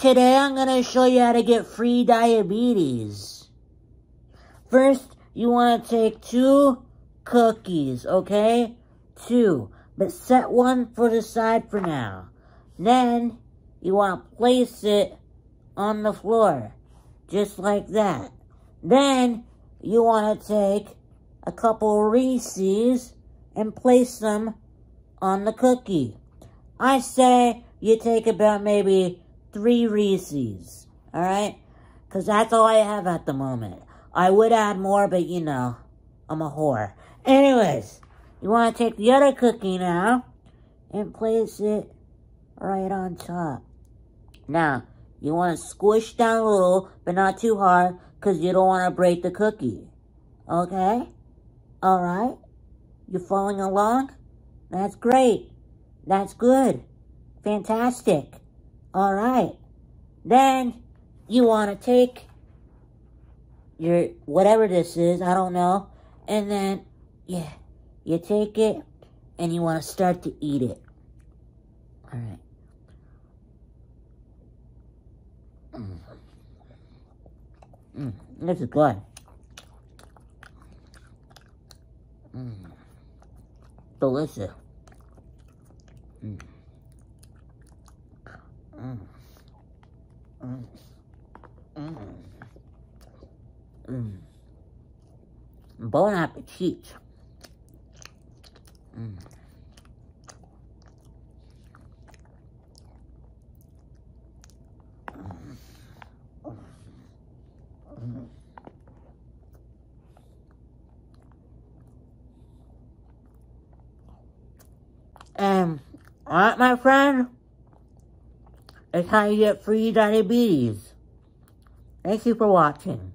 Today I'm gonna show you how to get free diabetes. First, you wanna take 2 cookies, okay? 2, but set one for the side for now. Then, you wanna place it on the floor, just like that. Then, you wanna take a couple Reese's and place them on the cookie. I say you take about maybe 3 Reese's, alright? Because that's all I have at the moment. I would add more, but you know, I'm a whore. Anyways, you want to take the other cookie now and place it right on top. Now, you want to squish down a little, but not too hard, because you don't want to break the cookie. Okay? Alright? You're following along? That's great. That's good. Fantastic. Alright. Then, you want to take your, whatever this is, I don't know. And then, yeah, you take it and you want to start to eat it. Alright. This is good. Delicious. Bon appetit. Alright, my friend, that's how you get free diabetes. Thank you for watching.